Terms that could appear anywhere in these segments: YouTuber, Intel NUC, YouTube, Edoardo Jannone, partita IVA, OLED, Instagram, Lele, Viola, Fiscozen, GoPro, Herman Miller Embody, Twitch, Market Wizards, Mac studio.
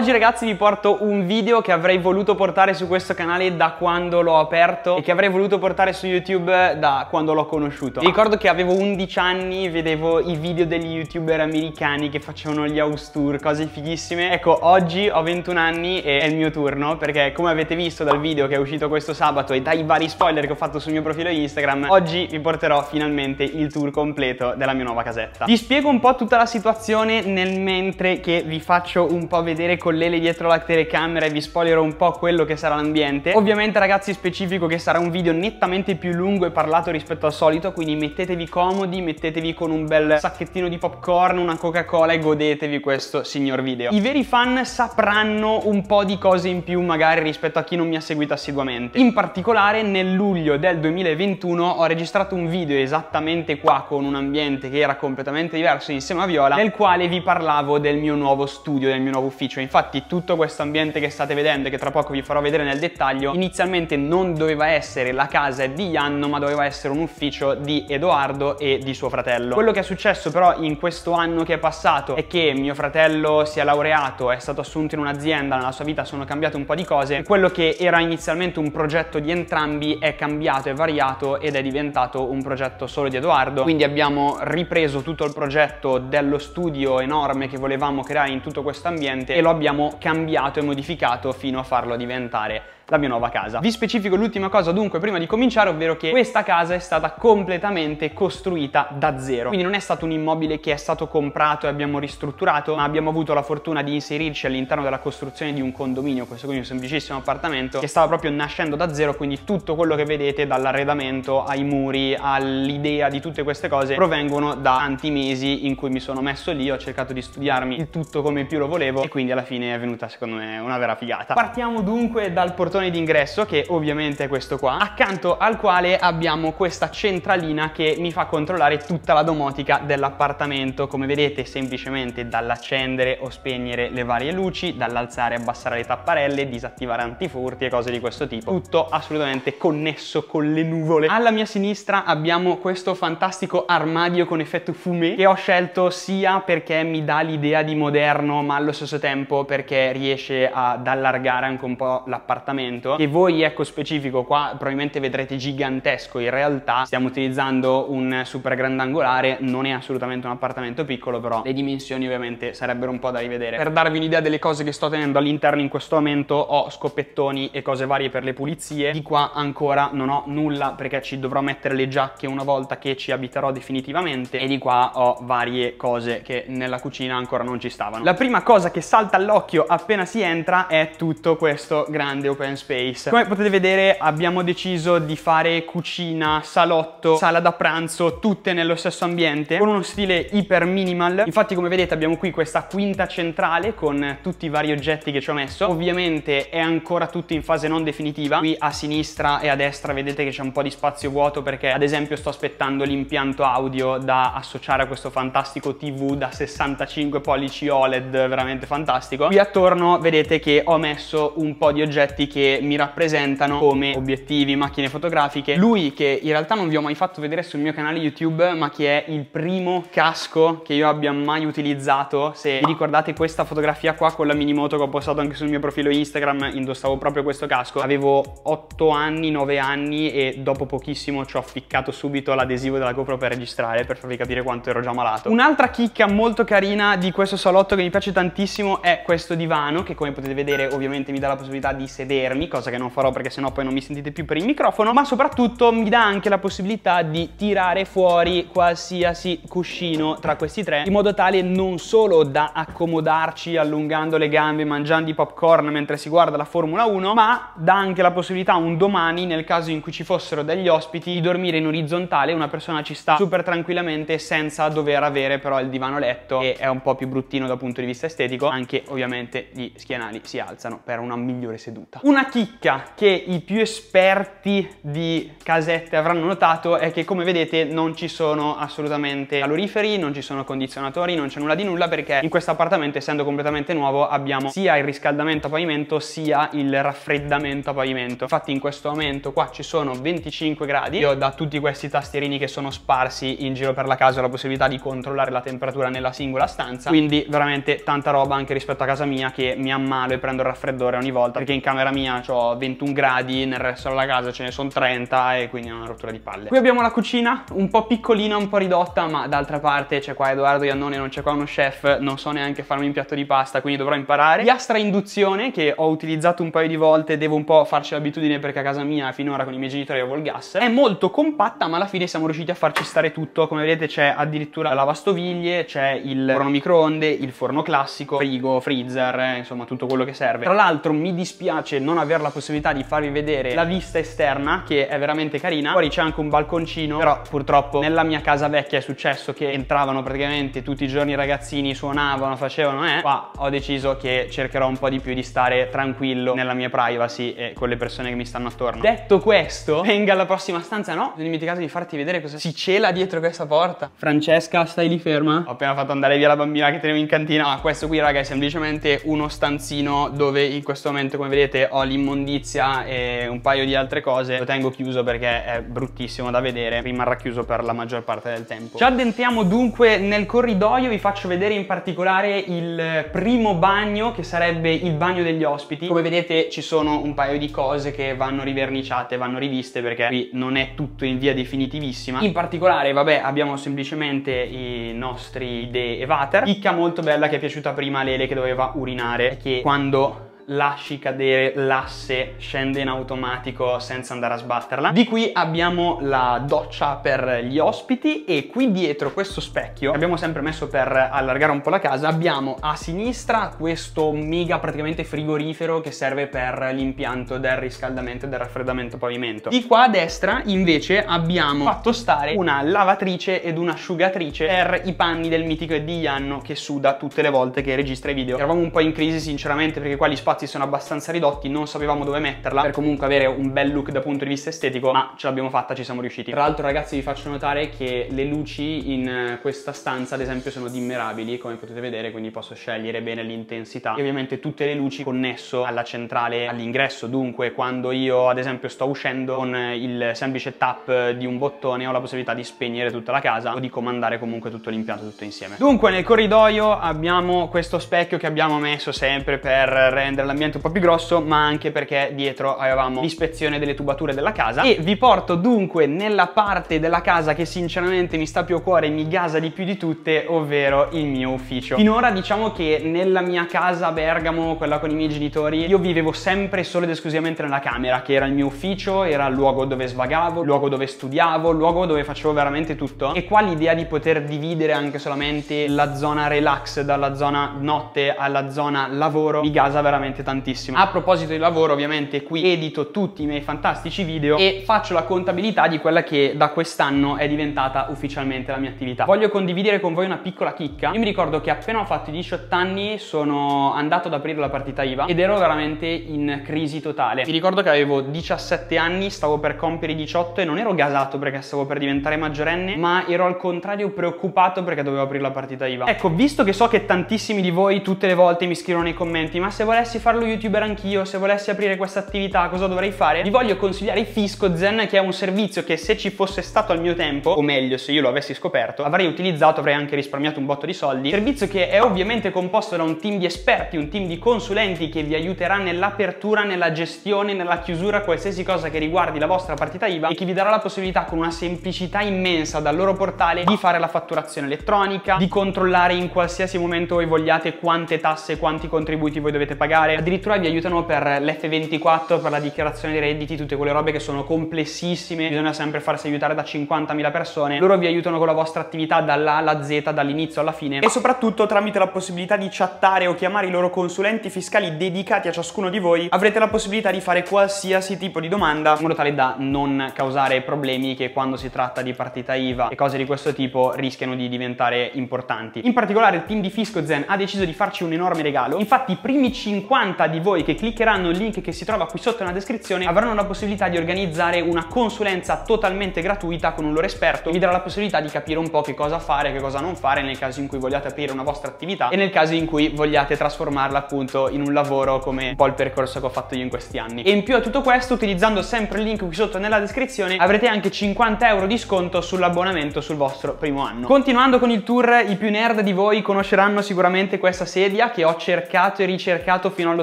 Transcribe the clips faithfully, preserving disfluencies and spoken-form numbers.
Oggi ragazzi vi porto un video che avrei voluto portare su questo canale da quando l'ho aperto e che avrei voluto portare su YouTube da quando l'ho conosciuto. Mi ricordo che avevo undici anni, vedevo i video degli youtuber americani che facevano gli house tour, cose fighissime. Ecco, oggi ho ventuno anni e è il mio turno, perché come avete visto dal video che è uscito questo sabato e dai vari spoiler che ho fatto sul mio profilo Instagram, oggi vi porterò finalmente il tour completo della mia nuova casetta. Vi spiego un po' tutta la situazione nel mentre che vi faccio un po' vedere come con Lele dietro la telecamera e vi spoilerò un po' quello che sarà l'ambiente. Ovviamente ragazzi specifico che sarà un video nettamente più lungo e parlato rispetto al solito, quindi mettetevi comodi, mettetevi con un bel sacchettino di popcorn, una Coca-Cola e godetevi questo signor video. I veri fan sapranno un po' di cose in più magari rispetto a chi non mi ha seguito assiduamente. In particolare nel luglio del duemilaventuno ho registrato un video esattamente qua con un ambiente che era completamente diverso insieme a Viola, nel quale vi parlavo del mio nuovo studio, del mio nuovo ufficio. Infatti Infatti tutto questo ambiente che state vedendo e che tra poco vi farò vedere nel dettaglio inizialmente non doveva essere la casa di Janno, ma doveva essere un ufficio di Edoardo e di suo fratello. Quello che è successo però in questo anno che è passato è che mio fratello si è laureato, è stato assunto in un'azienda, nella sua vita sono cambiate un po' di cose e quello che era inizialmente un progetto di entrambi è cambiato, è variato ed è diventato un progetto solo di Edoardo. Quindi abbiamo ripreso tutto il progetto dello studio enorme che volevamo creare in tutto questo ambiente e lo abbiamo cambiato e modificato fino a farlo diventare la mia nuova casa. Vi specifico l'ultima cosa dunque prima di cominciare, ovvero che questa casa è stata completamente costruita da zero, quindi non è stato un immobile che è stato comprato e abbiamo ristrutturato, ma abbiamo avuto la fortuna di inserirci all'interno della costruzione di un condominio, questo quindi un semplicissimo appartamento che stava proprio nascendo da zero, quindi tutto quello che vedete dall'arredamento ai muri all'idea di tutte queste cose provengono da tanti mesi in cui mi sono messo lì, ho cercato di studiarmi il tutto come più lo volevo e quindi alla fine è venuta secondo me una vera figata. Partiamo dunque dal portone d'ingresso, che ovviamente è questo qua, accanto al quale abbiamo questa centralina che mi fa controllare tutta la domotica dell'appartamento, come vedete semplicemente dall'accendere o spegnere le varie luci, dall'alzare e abbassare le tapparelle, disattivare antifurti e cose di questo tipo, tutto assolutamente connesso con le nuvole. Alla mia sinistra abbiamo questo fantastico armadio con effetto fumé che ho scelto sia perché mi dà l'idea di moderno ma allo stesso tempo perché riesce ad allargare anche un po' l'appartamento, che voi ecco specifico qua probabilmente vedrete gigantesco, in realtà stiamo utilizzando un super grandangolare, non è assolutamente un appartamento piccolo, però le dimensioni ovviamente sarebbero un po' da rivedere. Per darvi un'idea delle cose che sto tenendo all'interno in questo momento, ho scopettoni e cose varie per le pulizie, di qua ancora non ho nulla perché ci dovrò mettere le giacche una volta che ci abiterò definitivamente, e di qua ho varie cose che nella cucina ancora non ci stavano. La prima cosa che salta all'occhio appena si entra è tutto questo grande open space. Come potete vedere abbiamo deciso di fare cucina, salotto, sala da pranzo tutte nello stesso ambiente con uno stile iper minimal. Infatti come vedete abbiamo qui questa quinta centrale con tutti i vari oggetti che ci ho messo, ovviamente è ancora tutto in fase non definitiva. Qui a sinistra e a destra vedete che c'è un po' di spazio vuoto perché ad esempio sto aspettando l'impianto audio da associare a questo fantastico tivù da sessantacinque pollici O L E D, veramente fantastico. Qui attorno vedete che ho messo un po' di oggetti che mi rappresentano, come obiettivi, macchine fotografiche. Lui, che in realtà non vi ho mai fatto vedere sul mio canale YouTube, ma che è il primo casco che io abbia mai utilizzato. Se vi ricordate questa fotografia qua con la minimoto che ho postato anche sul mio profilo Instagram, indossavo proprio questo casco. Avevo otto anni, nove anni e dopo pochissimo ci ho ficcato subito l'adesivo della GoPro per registrare, per farvi capire quanto ero già malato. Un'altra chicca molto carina di questo salotto che mi piace tantissimo è questa. Questo divano che come potete vedere ovviamente mi dà la possibilità di sedermi, cosa che non farò perché sennò poi non mi sentite più per il microfono, ma soprattutto mi dà anche la possibilità di tirare fuori qualsiasi cuscino tra questi tre, in modo tale non solo da accomodarci allungando le gambe, mangiando i popcorn mentre si guarda la Formula uno, ma dà anche la possibilità un domani, nel caso in cui ci fossero degli ospiti, di dormire in orizzontale, una persona ci sta super tranquillamente senza dover avere però il divano letto, che è un po' più bruttino dal punto di vista estetico, anche ovviamente gli schienali si alzano per una migliore seduta. Un una chicca che i più esperti di casette avranno notato è che, come vedete, non ci sono assolutamente caloriferi, non ci sono condizionatori, non c'è nulla di nulla, perché in questo appartamento, essendo completamente nuovo, abbiamo sia il riscaldamento a pavimento sia il raffreddamento a pavimento. Infatti in questo momento qua ci sono venticinque gradi. Io, da tutti questi tastierini che sono sparsi in giro per la casa, ho la possibilità di controllare la temperatura nella singola stanza, quindi veramente tanta roba anche rispetto a casa mia, che mi ammalo e prendo il raffreddore ogni volta, perché in camera mia ho ventuno gradi, nel resto della casa ce ne sono trenta e quindi è una rottura di palle. Qui abbiamo la cucina, un po' piccolina, un po' ridotta, ma d'altra parte c'è qua Edoardo Jannone, non c'è qua uno chef, non so neanche farmi un piatto di pasta, quindi dovrò imparare. Piastra induzione che ho utilizzato un paio di volte, devo un po' farci l'abitudine perché a casa mia finora con i miei genitori avevo il gas. È molto compatta, ma alla fine siamo riusciti a farci stare tutto. Come vedete c'è addirittura la lavastoviglie, c'è il forno microonde, il forno classico, frigo, freezer, eh, insomma tutto quello che serve. Tra l'altro mi dispiace non aver la possibilità di farvi vedere la vista esterna, che è veramente carina. Fuori c'è anche un balconcino, però purtroppo nella mia casa vecchia è successo che entravano praticamente tutti i giorni i ragazzini, suonavano, facevano eh. Qua ho deciso che cercherò un po' di più di stare tranquillo nella mia privacy e con le persone che mi stanno attorno. Detto questo, venga alla prossima stanza. No, non dimenticato di farti vedere cosa si cela dietro questa porta. Francesca, stai lì ferma. Ho appena fatto andare via la bambina che tenevo in cantina. Ma questo qui, raga, è semplicemente uno stanzino dove in questo momento, come vedete, ho l'immondizia e un paio di altre cose. Lo tengo chiuso perché è bruttissimo da vedere, rimarrà chiuso per la maggior parte del tempo. Ci addentriamo dunque nel corridoio. Vi faccio vedere in particolare il primo bagno, che sarebbe il bagno degli ospiti. Come vedete ci sono un paio di cose che vanno riverniciate, vanno riviste, perché qui non è tutto in via definitivissima. In particolare, vabbè, abbiamo semplicemente i nostri de evater. Chicca molto bella che è piaciuta prima a Lele, che doveva urinare, che quando lasci cadere l'asse scende in automatico senza andare a sbatterla. Di qui abbiamo la doccia per gli ospiti, e qui dietro questo specchio abbiamo sempre messo per allargare un po' la casa. Abbiamo a sinistra questo mega praticamente frigorifero che serve per l'impianto del riscaldamento e del raffreddamento pavimento. Di qua a destra invece abbiamo fatto stare una lavatrice ed un'asciugatrice per i panni del mitico Edoardo Jannone, che suda tutte le volte che registra i video. Eravamo un po' in crisi sinceramente, perché qua gli spazi sono abbastanza ridotti, non sapevamo dove metterla per comunque avere un bel look dal punto di vista estetico, ma ce l'abbiamo fatta, ci siamo riusciti. Tra l'altro, ragazzi, vi faccio notare che le luci in questa stanza ad esempio sono dimmerabili, come potete vedere, quindi posso scegliere bene l'intensità, e ovviamente tutte le luci connesso alla centrale all'ingresso. Dunque quando io ad esempio sto uscendo, con il semplice tap di un bottone ho la possibilità di spegnere tutta la casa o di comandare comunque tutto l'impianto tutto insieme. Dunque nel corridoio abbiamo questo specchio che abbiamo messo sempre per rendere l'ambiente un po' più grosso, ma anche perché dietro avevamo l'ispezione delle tubature della casa. E vi porto dunque nella parte della casa che sinceramente mi sta più a cuore e mi gasa di più di tutte, ovvero il mio ufficio. Finora diciamo che nella mia casa a Bergamo, quella con i miei genitori, io vivevo sempre solo ed esclusivamente nella camera, che era il mio ufficio, era il luogo dove svagavo, il luogo dove studiavo, il luogo dove facevo veramente tutto. E qua l'idea di poter dividere anche solamente la zona relax dalla zona notte alla zona lavoro mi gasa veramente tantissimo. A proposito di lavoro, ovviamente qui edito tutti i miei fantastici video e faccio la contabilità di quella che da quest'anno è diventata ufficialmente la mia attività. Voglio condividere con voi una piccola chicca. Io mi ricordo che appena ho fatto i diciotto anni sono andato ad aprire la partita I V A ed ero veramente in crisi totale. Mi ricordo che avevo diciassette anni, stavo per compiere i diciotto e non ero gasato perché stavo per diventare maggiorenne, ma ero al contrario preoccupato perché dovevo aprire la partita I V A. Ecco, visto che so che tantissimi di voi tutte le volte mi scrivono nei commenti: ma se volessi Se volessi farlo youtuber anch'io, se volessi aprire questa attività, cosa dovrei fare? Vi voglio consigliare Fiscozen, che è un servizio che, se ci fosse stato al mio tempo, o meglio se io lo avessi scoperto, avrei utilizzato, avrei anche risparmiato un botto di soldi. Servizio che è ovviamente composto da un team di esperti, un team di consulenti che vi aiuterà nell'apertura, nella gestione, nella chiusura, qualsiasi cosa che riguardi la vostra partita I V A, e che vi darà la possibilità, con una semplicità immensa, dal loro portale di fare la fatturazione elettronica, di controllare in qualsiasi momento voi vogliate quante tasse, quanti contributi voi dovete pagare. Addirittura vi aiutano per l'F ventiquattro, per la dichiarazione dei redditi, tutte quelle robe che sono complessissime. Bisogna sempre farsi aiutare da cinquantamila persone. Loro vi aiutano con la vostra attività dall'A alla Z, dall'inizio alla fine, e soprattutto tramite la possibilità di chattare o chiamare i loro consulenti fiscali dedicati a ciascuno di voi avrete la possibilità di fare qualsiasi tipo di domanda, in modo tale da non causare problemi che, quando si tratta di partita I V A e cose di questo tipo, rischiano di diventare importanti. In particolare il team di Fiscozen ha deciso di farci un enorme regalo. Infatti i primi cinquanta cinquanta di voi che cliccheranno il link che si trova qui sotto nella descrizione avranno la possibilità di organizzare una consulenza totalmente gratuita con un loro esperto. Vi darà la possibilità di capire un po' che cosa fare, che cosa non fare nel caso in cui vogliate aprire una vostra attività e nel caso in cui vogliate trasformarla appunto in un lavoro, come un po' il percorso che ho fatto io in questi anni. E in più a tutto questo, utilizzando sempre il link qui sotto nella descrizione, avrete anche cinquanta euro di sconto sull'abbonamento sul vostro primo anno. Continuando con il tour, i più nerd di voi conosceranno sicuramente questa sedia che ho cercato e ricercato fino allo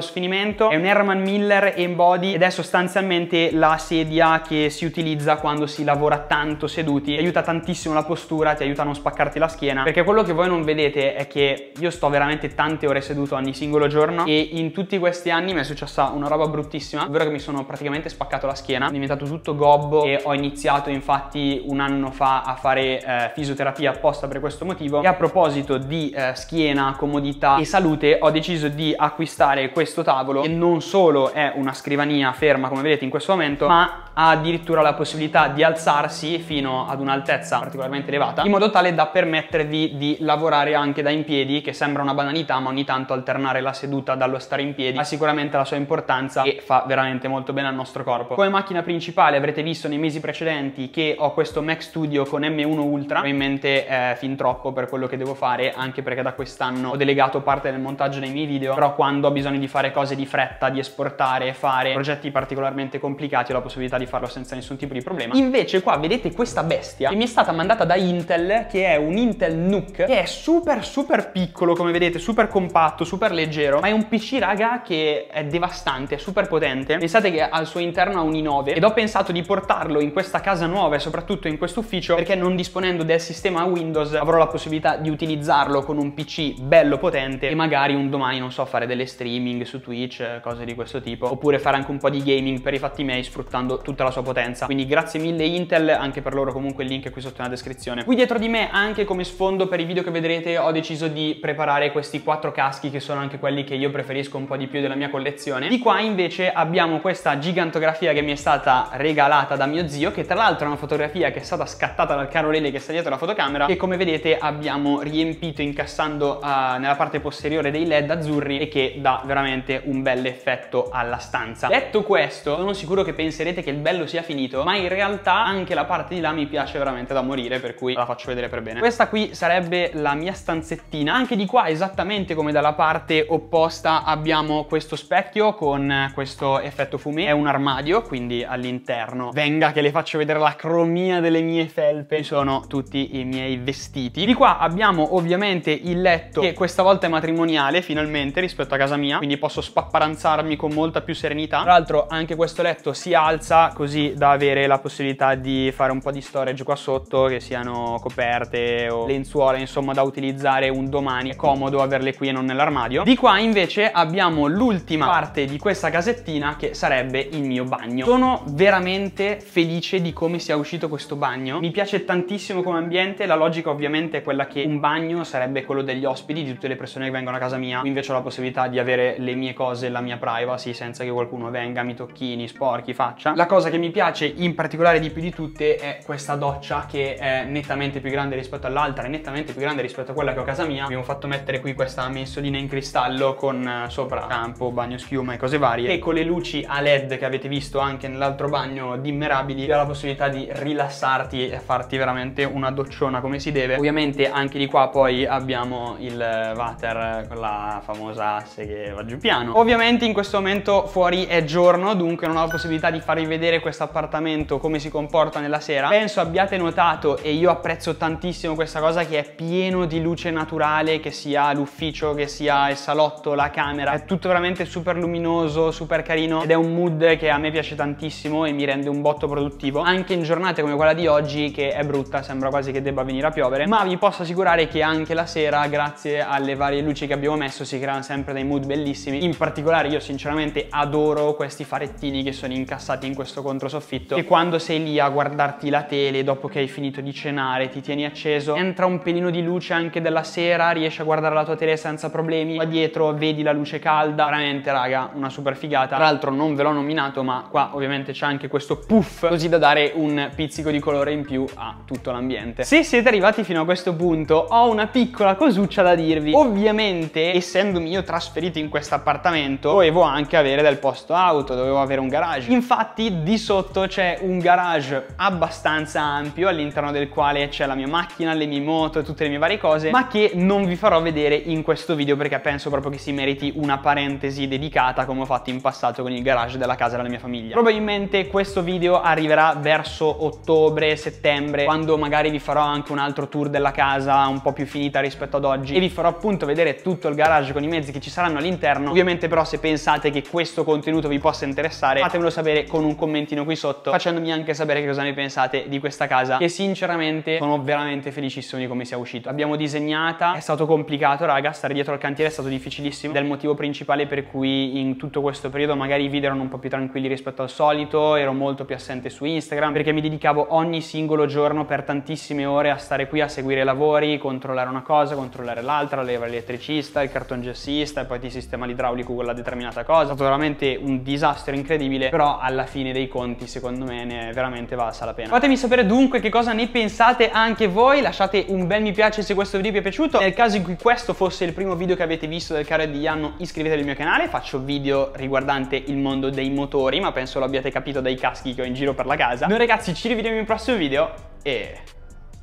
sfinimento. È un Herman Miller Embody ed è sostanzialmente la sedia che si utilizza quando si lavora tanto seduti. Ti aiuta tantissimo la postura, ti aiuta a non spaccarti la schiena, perché quello che voi non vedete è che io sto veramente tante ore seduto ogni singolo giorno e in tutti questi anni mi è successa una roba bruttissima, ovvero che mi sono praticamente spaccato la schiena, è diventato tutto gobbo e ho iniziato infatti un anno fa a fare eh, fisioterapia apposta per questo motivo. E a proposito di eh, schiena, comodità e salute, ho deciso di acquistare questo tavolo che non solo è una scrivania ferma come vedete in questo momento, ma ha addirittura la possibilità di alzarsi fino ad un'altezza particolarmente elevata, in modo tale da permettervi di lavorare anche da in piedi, che sembra una banalità ma ogni tanto alternare la seduta dallo stare in piedi ha sicuramente la sua importanza e fa veramente molto bene al nostro corpo. Come macchina principale avrete visto nei mesi precedenti che ho questo Mac Studio con M uno Ultra, ovviamente è fin troppo per quello che devo fare, anche perché da quest'anno ho delegato parte del montaggio dei miei video, però quando ho bisogno di fare cose di fretta, di esportare, fare progetti particolarmente complicati, ho la possibilità di farlo senza nessun tipo di problema. Invece qua vedete questa bestia che mi è stata mandata da Intel, che è un Intel nuc, che è super super piccolo come vedete, super compatto, super leggero, ma è un P C raga che è devastante, è super potente. Pensate che al suo interno ha un i nove ed ho pensato di portarlo in questa casa nuova e soprattutto in questo ufficio, perché non disponendo del sistema Windows avrò la possibilità di utilizzarlo con un P C bello potente e magari un domani, non so, fare delle streaming su Twitch, cose di questo tipo, oppure fare anche un po' di gaming per i fatti miei sfruttando tutta la sua potenza. Quindi grazie mille Intel, anche per loro comunque il link è qui sotto nella descrizione. Qui dietro di me, anche come sfondo per i video che vedrete, ho deciso di preparare questi quattro caschi che sono anche quelli che io preferisco un po' di più della mia collezione. Di qua invece abbiamo questa gigantografia che mi è stata regalata da mio zio, che tra l'altro è una fotografia che è stata scattata dal caro Lele che sta dietro la fotocamera, che come vedete abbiamo riempito incassando uh, nella parte posteriore dei led azzurri e che dà veramente un bel effetto alla stanza. Detto questo, sono sicuro che penserete che il bello sia finito, ma in realtà anche la parte di là mi piace veramente da morire, per cui la faccio vedere per bene. Questa qui sarebbe la mia stanzettina. Anche di qua, esattamente come dalla parte opposta, abbiamo questo specchio con questo effetto fumé. È un armadio, quindi all'interno, venga che le faccio vedere la cromia delle mie felpe, sono tutti i miei vestiti. Di qua abbiamo ovviamente il letto, che questa volta è matrimoniale finalmente rispetto a casa mia, quindi posso spapparanzarmi con molta più serenità. Tra l'altro anche questo letto si alza così da avere la possibilità di fare un po' di storage qua sotto, che siano coperte o lenzuola, insomma, da utilizzare un domani. È comodo averle qui e non nell'armadio. Di qua invece abbiamo l'ultima parte di questa casettina, che sarebbe il mio bagno. Sono veramente felice di come sia uscito questo bagno, mi piace tantissimo come ambiente. La logica ovviamente è quella che un bagno sarebbe quello degli ospiti, di tutte le persone che vengono a casa mia. Qui invece ho la possibilità di avere le mie cose, la mia privacy, senza che qualcuno venga, mi tocchini, sporchi, faccia. La cosa che mi piace in particolare di più di tutte è questa doccia, che è nettamente più grande rispetto all'altra, è nettamente più grande rispetto a quella che ho a casa mia. Abbiamo fatto mettere qui questa mensolina in cristallo con sopra campo, bagno schiuma e cose varie, e con le luci a led che avete visto anche nell'altro bagno dimmerabili, ti dà la possibilità di rilassarti e farti veramente una docciona come si deve. Ovviamente anche di qua poi abbiamo il water con la famosa asse che va giù piano. Ovviamente in questo momento fuori è giorno, dunque non ho la possibilità di farvi vedere questo appartamento come si comporta nella sera. Penso abbiate notato, e io apprezzo tantissimo questa cosa, che è pieno di luce naturale, che sia l'ufficio, che sia il salotto, la camera, è tutto veramente super luminoso, super carino, ed è un mood che a me piace tantissimo e mi rende un botto produttivo anche in giornate come quella di oggi, che è brutta, sembra quasi che debba venire a piovere, ma vi posso assicurare che anche la sera, grazie alle varie luci che abbiamo messo, si creano sempre dei mood bellissimi. In particolare io sinceramente adoro questi farettini che sono incassati in questo questo controsoffitto, che quando sei lì a guardarti la tele dopo che hai finito di cenare, ti tieni acceso, entra un pelino di luce anche della sera, riesci a guardare la tua tele senza problemi, qua dietro vedi la luce calda, veramente raga una super figata. Tra l'altro non ve l'ho nominato, ma qua ovviamente c'è anche questo puff così da dare un pizzico di colore in più a tutto l'ambiente. Se siete arrivati fino a questo punto ho una piccola cosuccia da dirvi. Ovviamente essendomi io trasferito in questo appartamento dovevo anche avere del posto auto, dovevo avere un garage. Infatti di sotto c'è un garage abbastanza ampio all'interno del quale c'è la mia macchina, le mie moto, tutte le mie varie cose, ma che non vi farò vedere in questo video perché penso proprio che si meriti una parentesi dedicata come ho fatto in passato con il garage della casa della mia famiglia. Probabilmente questo video arriverà verso ottobre, settembre, quando magari vi farò anche un altro tour della casa un po' più finita rispetto ad oggi e vi farò appunto vedere tutto il garage con i mezzi che ci saranno all'interno. Ovviamente però se pensate che questo contenuto vi possa interessare fatemelo sapere con un commentino qui sotto, facendomi anche sapere che cosa ne pensate di questa casa, che sinceramente sono veramente felicissimo di come sia uscito. L'abbiamo disegnata, è stato complicato raga, stare dietro al cantiere è stato difficilissimo ed è il motivo principale per cui in tutto questo periodo magari i video erano un po' più tranquilli rispetto al solito, ero molto più assente su Instagram perché mi dedicavo ogni singolo giorno per tantissime ore a stare qui a seguire i lavori, controllare una cosa, controllare l'altra, l'elettricista, il cartongessista e poi ti sistema l'idraulico quella determinata cosa. È stato veramente un disastro incredibile, però alla fine dei conti secondo me ne è veramente valsa la pena. Fatemi sapere dunque che cosa ne pensate anche voi, lasciate un bel mi piace se questo video vi è piaciuto, nel caso in cui questo fosse il primo video che avete visto del canale di Janno iscrivetevi al mio canale, faccio video riguardante il mondo dei motori ma penso lo abbiate capito dai caschi che ho in giro per la casa. Noi ragazzi ci rivediamo in un prossimo video e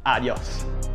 adios!